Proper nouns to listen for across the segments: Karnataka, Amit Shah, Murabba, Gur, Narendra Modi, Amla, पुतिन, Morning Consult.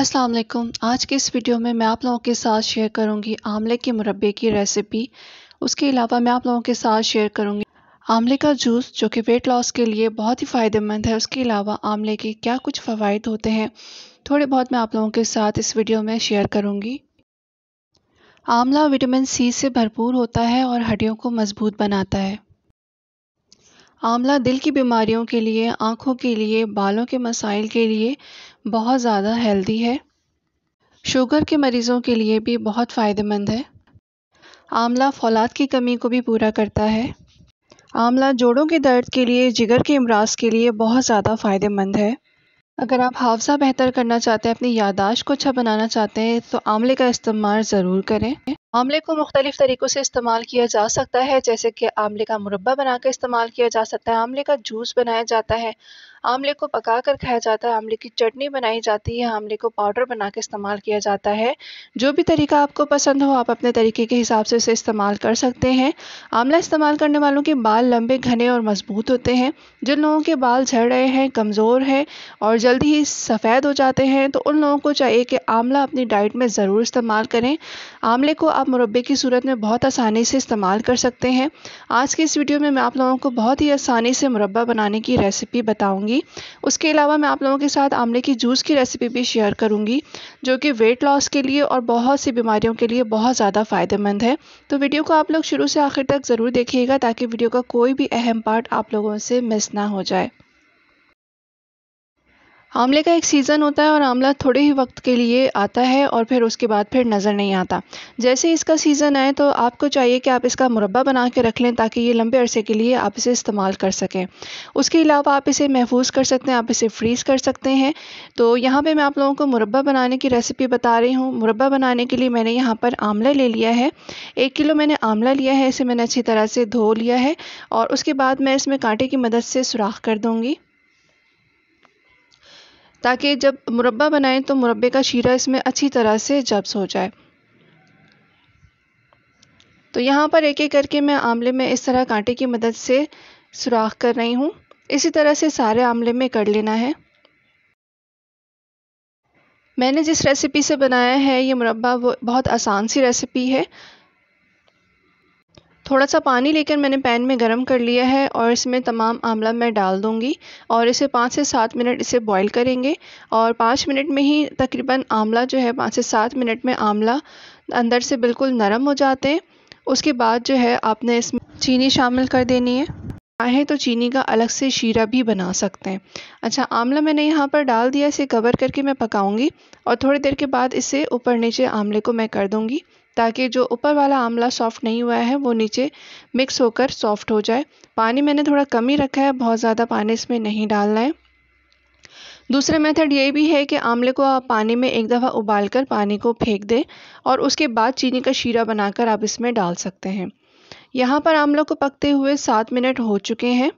अस्सलाम वालेकुम। आज के इस वीडियो में मैं आप लोगों के साथ शेयर करूंगी आमले के मुरब्बे की रेसिपी। उसके अलावा मैं आप लोगों के साथ शेयर करूंगी आमले का जूस जो कि वेट लॉस के लिए बहुत ही फ़ायदेमंद है। उसके अलावा आमले के क्या कुछ फ़वाइद होते हैं थोड़े बहुत मैं आप लोगों के साथ इस वीडियो में शेयर करूँगी। आमला विटामिन सी से भरपूर होता है और हड्डियों को मजबूत बनाता है। आमला दिल की बीमारियों के लिए, आँखों के लिए, बालों के मसाइल के लिए बहुत ज़्यादा हेल्दी है। शुगर के मरीज़ों के लिए भी बहुत फ़ायदेमंद है। आमला फौलाद की कमी को भी पूरा करता है। आमला जोड़ों के दर्द के लिए, जिगर के अमराज के लिए बहुत ज़्यादा फ़ायदेमंद है। अगर आप हावसा बेहतर करना चाहते हैं, अपनी यादाश्त को अच्छा बनाना चाहते हैं तो आमले का इस्तेमाल ज़रूर करें। आमले को मुख्तलिफ तरीक़ों से इस्तेमाल किया जा सकता है, जैसे कि आमले का मुरब्बा बनाकर इस्तेमाल किया जा सकता है, आमले का जूस बनाया जाता है, आमले को पका कर खाया जाता है, आमले की चटनी बनाई जाती है, आमले को पाउडर बना के इस्तेमाल किया जाता है। जो भी तरीका आपको पसंद हो आप अपने तरीके के हिसाब से उसे इस्तेमाल कर सकते हैं। आमला इस्तेमाल करने वालों के बाल लंबे, घने और मजबूत होते हैं। जिन लोगों के बाल झड़ रहे हैं, कमज़ोर हैं और जल्दी ही सफ़ेद हो जाते हैं तो उन लोगों को चाहिए कि आमला अपनी डाइट में ज़रूर इस्तेमाल करें। आमले को आप मुरब्बे की सूरत में बहुत आसानी से इस्तेमाल कर सकते हैं। आज की इस वीडियो में मैं आप लोगों को बहुत ही आसानी से मुरब्बा बनाने की रेसिपी बताऊंगी। उसके अलावा मैं आप लोगों के साथ आमले की जूस की रेसिपी भी शेयर करूंगी जो कि वेट लॉस के लिए और बहुत सी बीमारियों के लिए बहुत ज़्यादा फ़ायदेमंद है। तो वीडियो को आप लोग शुरू से आखिर तक ज़रूर देखिएगा ताकि वीडियो का कोई भी अहम पार्ट आप लोगों से मिस ना हो जाए। आमले का एक सीज़न होता है और आमला थोड़े ही वक्त के लिए आता है और फिर उसके बाद फिर नज़र नहीं आता। जैसे इसका सीज़न आए तो आपको चाहिए कि आप इसका मुरब्बा बना के रख लें ताकि ये लंबे अरसे के लिए आप इसे इस्तेमाल कर सकें। उसके अलावा आप इसे महफूज कर सकते हैं, आप इसे फ्रीज़ कर सकते हैं। तो यहाँ पे मैं आप लोगों को मुरब्बा बनाने की रेसिपी बता रही हूँ। मुरब्बा बनाने के लिए मैंने यहाँ पर आमला ले लिया है। 1 किलो मैंने आमला लिया है। इसे मैंने अच्छी तरह से धो लिया है और उसके बाद मैं इसमें कांटे की मदद से सुराख कर दूँगी ताकि जब मुरब्बा बनाएं तो मुरब्बे का शीरा इसमें अच्छी तरह से जब्स हो जाए। तो यहाँ पर एक एक करके मैं आमले में इस तरह कांटे की मदद से सुराख कर रही हूँ। इसी तरह से सारे आमले में कर लेना है। मैंने जिस रेसिपी से बनाया है ये मुरब्बा वो बहुत आसान सी रेसिपी है। थोड़ा सा पानी लेकर मैंने पैन में गरम कर लिया है और इसमें तमाम आमला मैं डाल दूंगी और इसे 5 से 7 मिनट इसे बॉईल करेंगे और 5 मिनट में ही तकरीबन आमला जो है 5 से 7 मिनट में आमला अंदर से बिल्कुल नरम हो जाते हैं। उसके बाद जो है आपने इसमें चीनी शामिल कर देनी है। चाहें तो चीनी का अलग से शीरा भी बना सकते हैं। अच्छा, आमला मैंने यहाँ पर डाल दिया। इसे कवर करके मैं पकाऊँगी और थोड़ी देर के बाद इसे ऊपर नीचे आमले को मैं कर दूँगी ताकि जो ऊपर वाला आमला सॉफ़्ट नहीं हुआ है वो नीचे मिक्स होकर सॉफ़्ट हो जाए। पानी मैंने थोड़ा कम ही रखा है, बहुत ज़्यादा पानी इसमें नहीं डालना है। दूसरा मेथड ये भी है कि आमले को आप पानी में एक दफ़ा उबालकर पानी को फेंक दें और उसके बाद चीनी का शीरा बनाकर आप इसमें डाल सकते हैं। यहाँ पर आमला को पकते हुए 7 मिनट हो चुके हैं।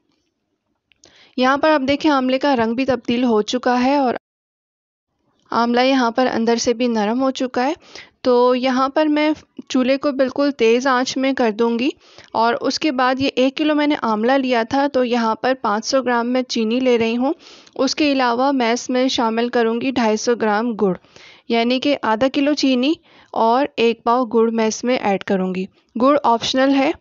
यहाँ पर आप देखें आमले का रंग भी तब्दील हो चुका है और आमला यहाँ पर अंदर से भी नरम हो चुका है। तो यहाँ पर मैं चूल्हे को बिल्कुल तेज़ आंच में कर दूंगी और उसके बाद ये 1 किलो मैंने आमला लिया था तो यहाँ पर 500 ग्राम मैं चीनी ले रही हूँ। उसके अलावा मैं इसमें शामिल करूँगी 250 ग्राम गुड़, यानी कि आधा किलो चीनी और 1 पाव गुड़ मैं इसमें ऐड करूँगी। गुड़ ऑप्शनल है,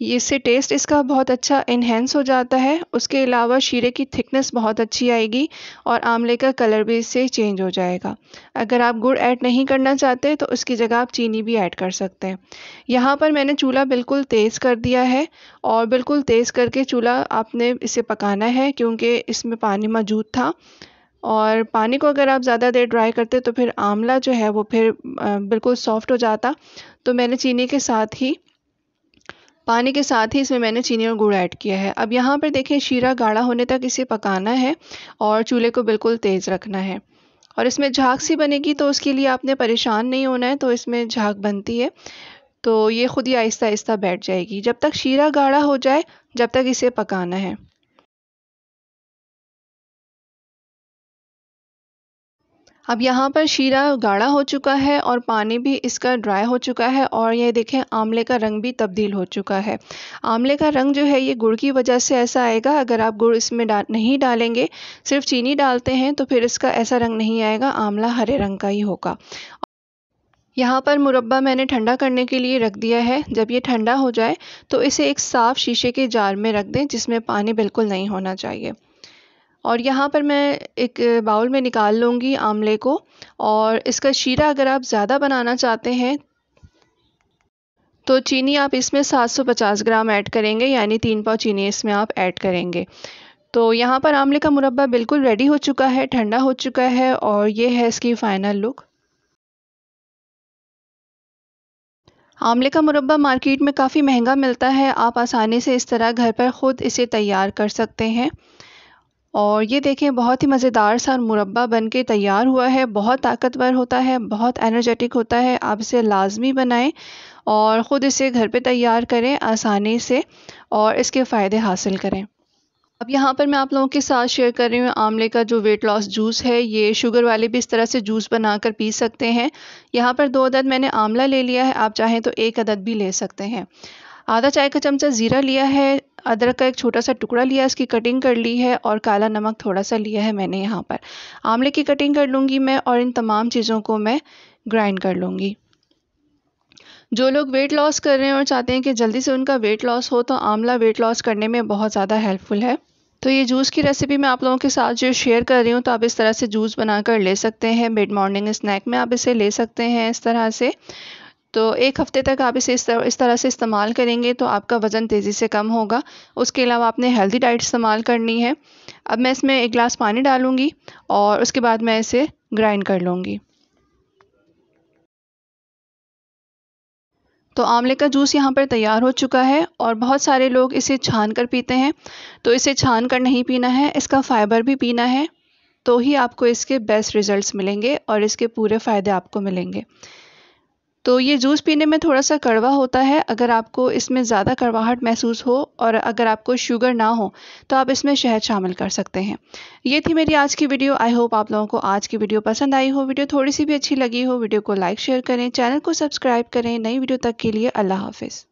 इससे टेस्ट इसका बहुत अच्छा इन्हेंस हो जाता है। उसके अलावा शीरे की थिकनेस बहुत अच्छी आएगी और आमले का कलर भी इससे चेंज हो जाएगा। अगर आप गुड़ ऐड नहीं करना चाहते तो उसकी जगह आप चीनी भी ऐड कर सकते हैं। यहाँ पर मैंने चूल्हा बिल्कुल तेज़ कर दिया है और बिल्कुल तेज़ करके चूल्हा आपने इसे पकाना है क्योंकि इसमें पानी मौजूद था और पानी को अगर आप ज़्यादा देर ड्राई करते तो फिर आमला जो है वो फिर बिल्कुल सॉफ्ट हो जाता। तो मैंने चीनी के साथ ही इसमें मैंने चीनी और गुड़ ऐड किया है। अब यहाँ पर देखें शीरा गाढ़ा होने तक इसे पकाना है और चूल्हे को बिल्कुल तेज़ रखना है और इसमें झाग सी बनेगी तो उसके लिए आपने परेशान नहीं होना है। तो इसमें झाग बनती है तो ये खुद ही आहिस्ता आहिस्ता बैठ जाएगी। जब तक शीरा गाढ़ा हो जाए जब तक इसे पकाना है। अब यहाँ पर शीरा गाढ़ा हो चुका है और पानी भी इसका ड्राई हो चुका है और ये देखें आंवले का रंग भी तब्दील हो चुका है। आंवले का रंग जो है ये गुड़ की वजह से ऐसा आएगा, अगर आप गुड़ इसमें नहीं डालेंगे, सिर्फ चीनी डालते हैं तो फिर इसका ऐसा रंग नहीं आएगा, आंवला हरे रंग का ही होगा। यहाँ पर मुरब्बा मैंने ठंडा करने के लिए रख दिया है। जब ये ठंडा हो जाए तो इसे एक साफ़ शीशे के जार में रख दें जिसमें पानी बिल्कुल नहीं होना चाहिए। और यहाँ पर मैं एक बाउल में निकाल लूँगी आंवले को। और इसका शीरा अगर आप ज़्यादा बनाना चाहते हैं तो चीनी आप इसमें 750 ग्राम ऐड करेंगे, यानी 3 पाव चीनी इसमें आप ऐड करेंगे। तो यहाँ पर आंवले का मुरब्बा बिल्कुल रेडी हो चुका है, ठंडा हो चुका है और ये है इसकी फ़ाइनल लुक। आंवले का मुरब्बा मार्केट में काफ़ी महंगा मिलता है, आप आसानी से इस तरह घर पर ख़ुद इसे तैयार कर सकते हैं। और ये देखें बहुत ही मज़ेदार सा मुरब्बा बनके तैयार हुआ है। बहुत ताकतवर होता है, बहुत एनर्जेटिक होता है। आप इसे लाजमी बनाएं और ख़ुद इसे घर पे तैयार करें आसानी से और इसके फ़ायदे हासिल करें। अब यहाँ पर मैं आप लोगों के साथ शेयर कर रही हूँ आंवले का जो वेट लॉस जूस है, ये शुगर वाले भी इस तरह से जूस बनाकर पी सकते हैं। यहाँ पर 2 अदद मैंने आंवला ले लिया है, आप चाहें तो 1 अदद भी ले सकते हैं। आधा चाय का चमचा ज़ीरा लिया है, अदरक का एक छोटा सा टुकड़ा लिया, इसकी कटिंग कर ली है और काला नमक थोड़ा सा लिया है मैंने। यहाँ पर आंवले की कटिंग कर लूँगी मैं और इन तमाम चीज़ों को मैं ग्राइंड कर लूँगी। जो लोग वेट लॉस कर रहे हैं और चाहते हैं कि जल्दी से उनका वेट लॉस हो तो आंवला वेट लॉस करने में बहुत ज़्यादा हेल्पफुल है। तो ये जूस की रेसिपी मैं आप लोगों के साथ जो शेयर कर रही हूँ, तो आप इस तरह से जूस बनाकर ले सकते हैं। मिड मॉर्निंग स्नैक में आप इसे ले सकते हैं इस तरह से। तो 1 हफ्ते तक आप इसे इस तरह से इस्तेमाल करेंगे तो आपका वज़न तेज़ी से कम होगा। उसके अलावा आपने हेल्दी डाइट इस्तेमाल करनी है। अब मैं इसमें 1 गिलास पानी डालूँगी और उसके बाद मैं इसे ग्राइंड कर लूँगी। तो आंवले का जूस यहाँ पर तैयार हो चुका है और बहुत सारे लोग इसे छान कर पीते हैं, तो इसे छान कर नहीं पीना है, इसका फ़ाइबर भी पीना है, तो ही आपको इसके बेस्ट रिजल्ट्स मिलेंगे और इसके पूरे फ़ायदे आपको मिलेंगे। तो ये जूस पीने में थोड़ा सा कड़वा होता है, अगर आपको इसमें ज़्यादा कड़वाहट महसूस हो और अगर आपको शुगर ना हो तो आप इसमें शहद शामिल कर सकते हैं। ये थी मेरी आज की वीडियो। आई होप आप लोगों को आज की वीडियो पसंद आई हो। वीडियो थोड़ी सी भी अच्छी लगी हो, वीडियो को लाइक शेयर करें, चैनल को सब्सक्राइब करें। नई वीडियो तक के लिए अल्लाह हाफिज़।